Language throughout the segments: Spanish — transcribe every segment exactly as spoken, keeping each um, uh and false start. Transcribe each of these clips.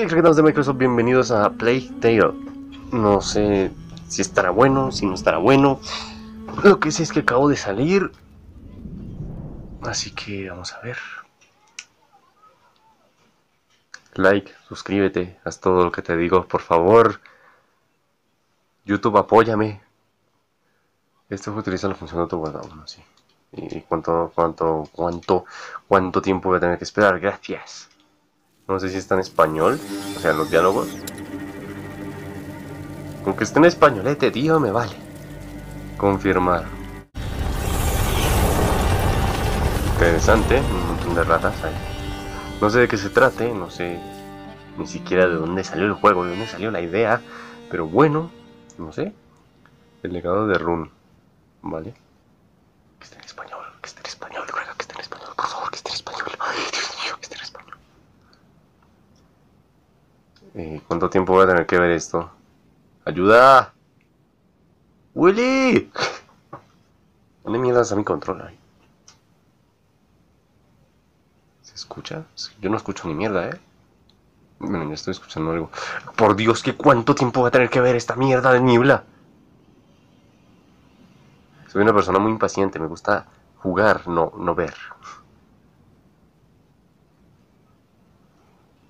Chicos, ¿qué tal de Microsoft? Bienvenidos a Plague Tale. No sé si estará bueno, si no estará bueno. Lo que sé es que acabo de salir, así que vamos a ver. Like, suscríbete, haz todo lo que te digo, por favor. YouTube, apóyame. Esto utiliza la función de autoguardado, ¿no? Sí. ¿Y cuánto, cuánto, cuánto, cuánto tiempo voy a tener que esperar? Gracias. No sé si está en español, o sea, los diálogos. Con que esté en españolete, tío, me vale. Confirmar. Interesante, un montón de ratas ahí. No sé de qué se trate, no sé ni siquiera de dónde salió el juego, de dónde salió la idea. Pero bueno, no sé. El legado de Rune, ¿vale? Que esté en español, que esté en español, ruega que esté en español, por favor, que esté en español. Ay, Dios mío, que esté en español. Eh, ¿Cuánto tiempo voy a tener que ver esto? ¡Ayuda! ¡Willy! ¿Dónde mierda está mi control ahí? ¿Se escucha? Yo no escucho ni mierda, ¿eh? Bueno, ya estoy escuchando algo. ¡Por Dios, que cuánto tiempo voy a tener que ver esta mierda de niebla! Soy una persona muy impaciente, me gusta jugar, no, no ver.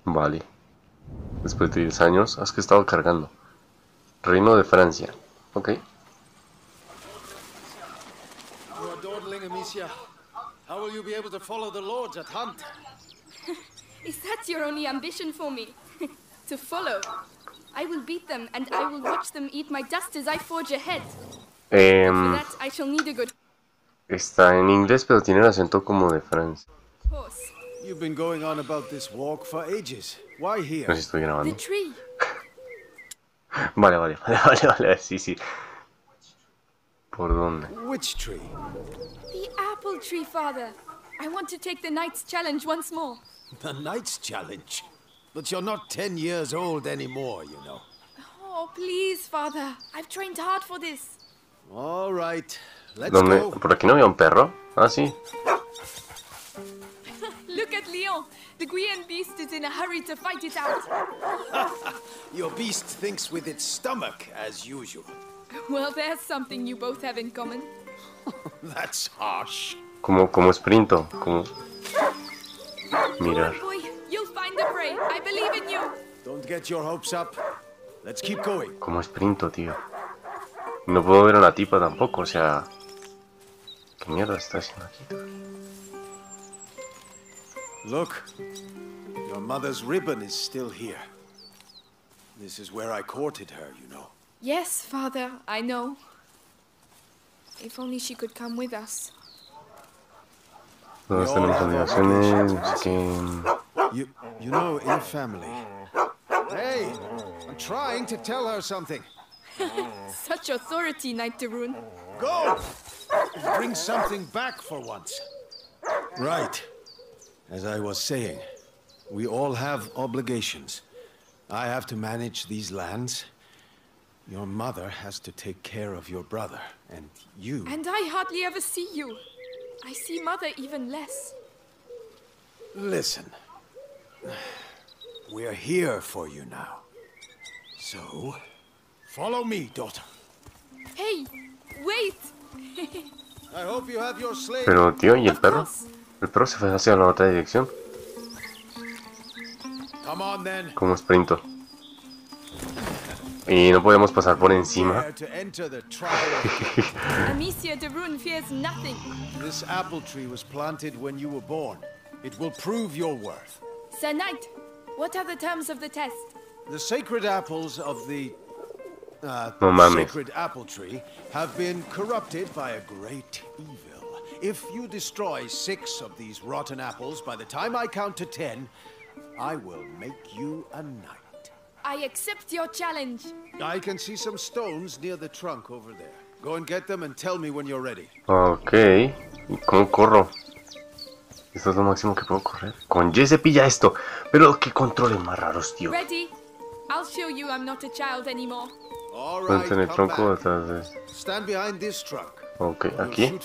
Vale. Después de diez años, has que estado cargando. Reino de Francia. Ok. You dawdling, Amicia. How will you be able to follow the lords at hunt? Is that your only ambition for me? To follow? I will beat them and I will watch them eat my dust as I forge ahead. Eh, that I shall need a good... Está en inglés, pero tiene el acento como de Francia. Horse. You've been going on about this walk for ages. Why here? No sé si estoy grabando. The tree. Vale, vale, vale, vale, vale, sí, sí. ¿Por dónde? Which tree? The apple tree, father. I want to take the knight's challenge once more. The knight's challenge? But you're not ten years old anymore, you know. Oh, please, father. I've trained hard for this. All right. Let's go. ¿Por aquí no había un perro? Ah, sí. Look at Leon. The Guian beast is in a hurry to fight it out. Your beast thinks with its stomach, as usual. Well, there's something you both have in common. That's harsh. Como, como sprinto, como... Mirar. Boy, you'll find the prey. I believe in you. Don't get your hopes up. Let's keep going. Como sprinto, tío. No puedo ver a la tipa tampoco, o sea... ¿Qué mierda está haciendo aquí, tío? Look, your mother's ribbon is still here. This is where I courted her, you know. Yes, father, I know. If only she could come with us. You, you know, in family. Hey, I'm trying to tell her something. Such authority, Knight de Brun. Go! Bring something back for once. Right. As I was saying, we all have obligations. I have to manage these lands. Your mother has to take care of your brother, and you... And I hardly ever see you. I see mother even less. Listen. We're here for you now. So, follow me, daughter. Hey, wait! I hope you have your slave... Pero, tío, ¿y el perro? El perro se fue hacia la otra dirección. Como sprinto. Y no podemos pasar por encima. Amicia de Brun fears nothing. This apple tree was planted when you were born. It will prove your worth. Sir Knight, what are the terms of the test? The sacred apples of the uh, no sacred apple tree have been corrupted by a great evil. If you destroy six of these rotten apples by the time I count to ten, I will make you a knight. I accept your challenge. I can see some stones near the trunk over there. Go and get them and tell me when you're ready. Okay. ¿Cómo corro? Esto es lo máximo que puedo correr. Con Jesse pilla esto. Pero qué controles más raros, tío. Ready? I'll show you I'm not a child anymore. All right. Ponte en el tronco detrás de... Stand behind this trunk. Okay, aquí.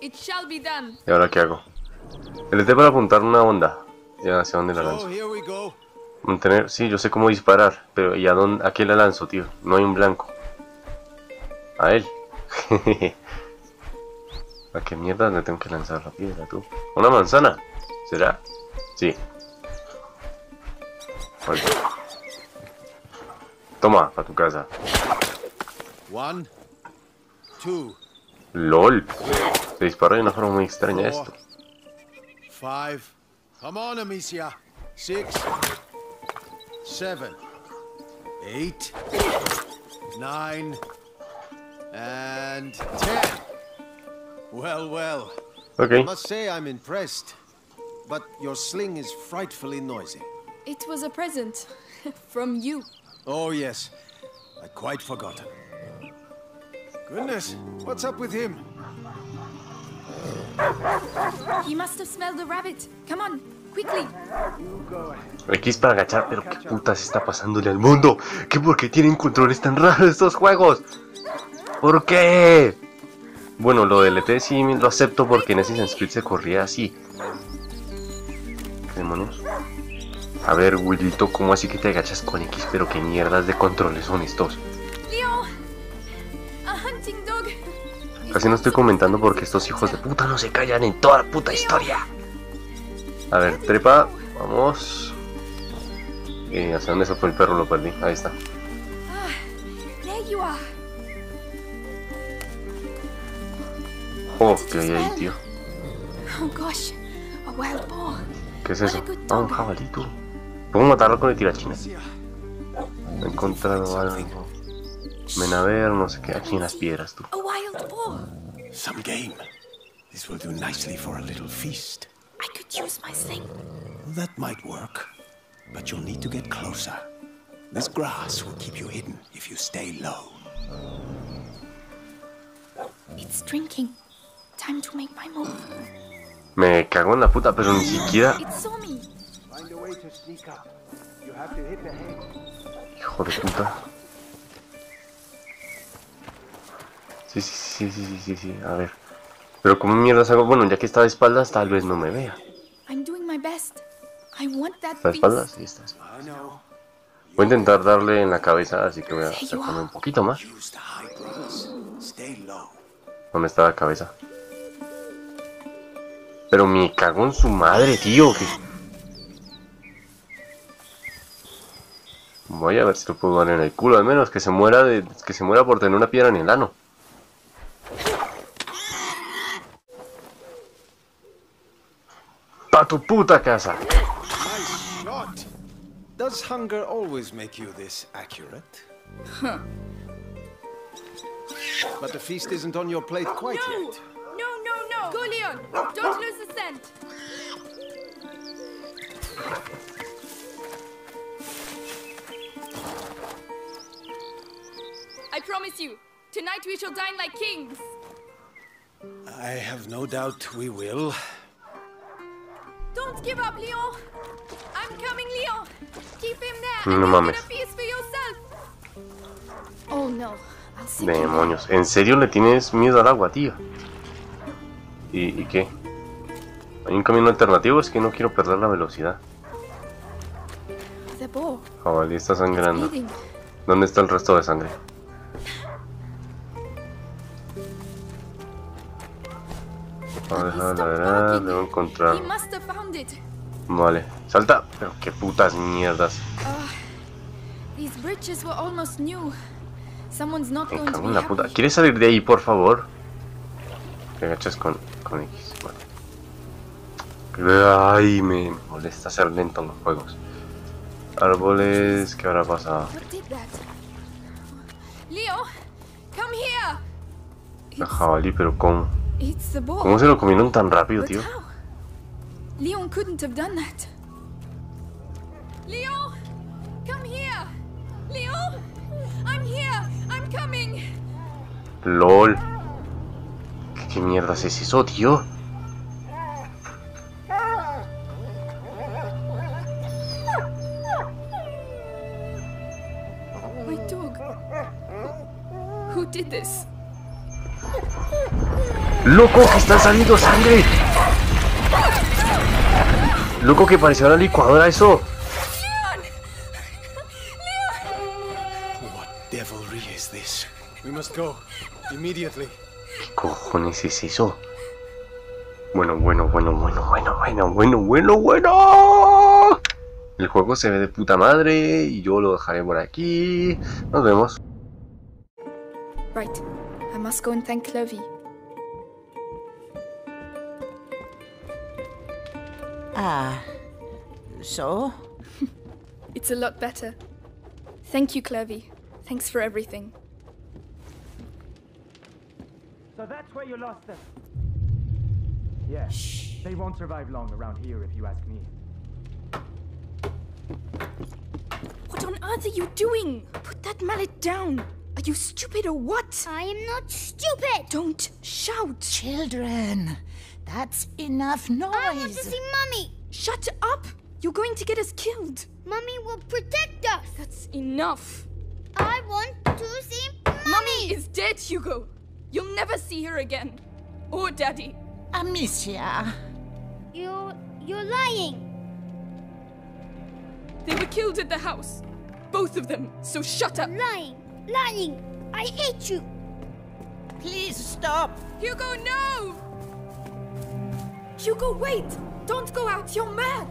It shall be done. ¿Y ahora qué hago? El E T para apuntar una onda. Ya hacia dónde la lanzo. Mantener, sí, yo sé cómo disparar, pero ¿y a dónde? ¿A quién la lanzo, tío? No hay un blanco. A él. ¿A qué mierda le tengo que lanzar la piedra, tú? ¿Una manzana? ¿Será? Sí. Vale. Toma, para tu casa. One, two, LOL. Se disparó de una forma muy extraña esto. Five. Come on, Amicia. Six. Seven. Eight. Nine. And ten. Well, well. Okay. I must say I'm impressed. But your sling is frightfully noisy. It was a present from you. Oh yes. I quite forgotten. Goodness, what's up with him? He must have smelled the rabbit. Come on, quickly. Aquí es para agachar, pero qué putas está pasándole al mundo. ¿Qué por qué tienen controles tan raros estos juegos? ¿Por qué? Bueno, lo del E T sí lo acepto porque en Assassin's Creed se corría así. ¿Qué demonios? A ver, Willito, ¿cómo así que te agachas con X? Pero qué mierdas de controles son estos. Casi no estoy comentando porque estos hijos de puta no se callan en toda la puta historia. A ver, trepa, vamos. Eh, ¿hacia dónde se fue el perro? Lo perdí, ahí está. Oh, ¿qué hay ahí, tío? ¿Qué es eso? Ah, un jabalito. ¿Puedo matarlo con el tirachina? Me he encontrado algo. Ven a ver, no sé qué. Aquí en las piedras, tú. Some game. This will do nicely for a little feast. I could use my sling. That might work, but you'll need to get closer. This grass will keep you hidden if you stay low. It's drinking. Time to make my move. Me cago en la puta, pero ni siquiera. Hijo de puta. Sí, sí, sí, sí, sí, sí, sí, a ver. Pero como mierda hago, bueno, ya que está de espaldas, tal vez no me vea. ¿Está de espaldas? Sí, está de espaldas. Voy a intentar darle en la cabeza, así que voy a sacarme un poquito más. ¿Dónde está la cabeza? Pero me cago en su madre, tío. ¿Qué? Voy a ver si lo puedo dar en el culo, al menos que se muera de, que se muera por tener una piedra en el ano. ¡A tu puta casa! Does hunger always make you this accurate? But the feast isn't on your plate quite yet. No, no, no. Go, Leon. Don't lose the scent. I promise you, tonight we shall dine like kings. I have no doubt we will. Don't give up, Leon. I'm coming, Leon. Keep him there. No mames. Oh no. Demonios, ¿en serio le tienes miedo al agua, tío? ¿Y, y qué? Hay un camino alternativo, es que no quiero perder la velocidad. Jabalí está sangrando. ¿Dónde está el resto de sangre? A ver, a ver, a ver, debo encontrarlo. Vale, salta. Pero qué putas mierdas. Me cago en la puta. ¿Quieres salir de ahí, por favor? Te agachas con, con X. Vale. Ay, me molesta ser lento en los juegos. Árboles, ¿qué habrá pasado? La jabalí, pero ¿cómo? ¿Cómo se lo comieron tan rápido, tío? Leon couldn't have done that. Leon, come here. Leon, I'm here. I'm coming. LOL. ¿Qué, qué mierda es eso, tío? My dog. Who did this? Loco, que está saliendo sangre. Loco, que pareció la licuadora eso. must go immediately. ¿Qué cojones es eso? Bueno, bueno, bueno, bueno, bueno, bueno, bueno, bueno, bueno. El juego se ve de puta madre y yo lo dejaré por aquí. Nos vemos. Right. I must go and thank Clovy. Ah, so? It's a lot better. Thank you, Clovy. Thanks for everything. So that's where you lost them. Yeah. Shh. They won't survive long around here if you ask me. What on earth are you doing? Put that mallet down. Are you stupid or what? I am not stupid. Don't shout. Children, that's enough noise. I want to see Mummy. Shut up. You're going to get us killed. Mummy will protect us. That's enough. I want to see Mummy. Mummy is dead, Hugo. You'll never see her again. Or Daddy. Amicia. You... you're lying. They were killed at the house. Both of them. So shut up. Lying. Lying. I hate you. Please stop. Hugo, no! Hugo, wait. Don't go out. You're mad.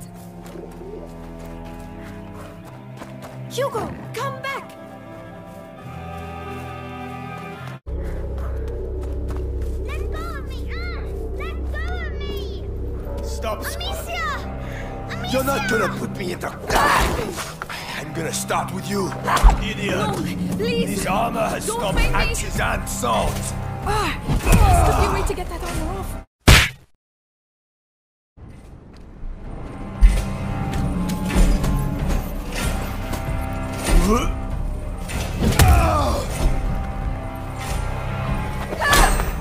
Hugo, come back. Let go of me. Ah, let go of me. Stop. Amicia. Amicia. You're not gonna put me in the... I'm gonna start with you, idiot. No, please. This armor has Don't stopped axes and swords. Ah, there's no way to get that armor off.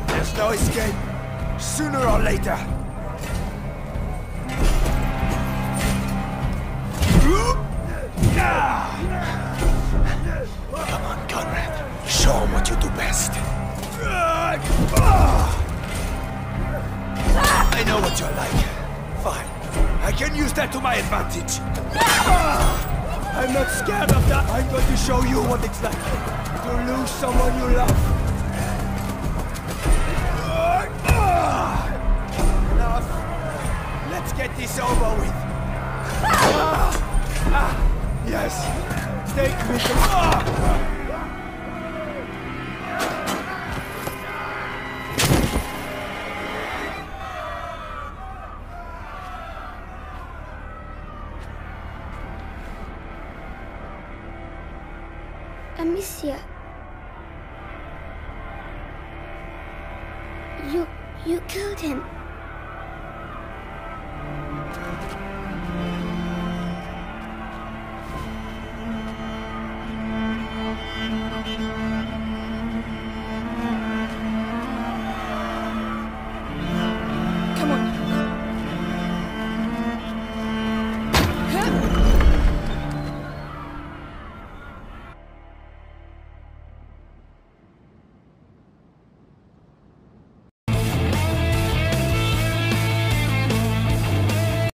There's no escape. Sooner or later. Come on, Conrad. Show him what you do best. I know what you're like. Fine. I can use that to my advantage. No! I'm not scared of that. I'm going to show you what it's like to lose someone you love. Enough. Let's get this over with. Ah. Ah. Yes. Take me to... Ah. Amicia, you, you killed him.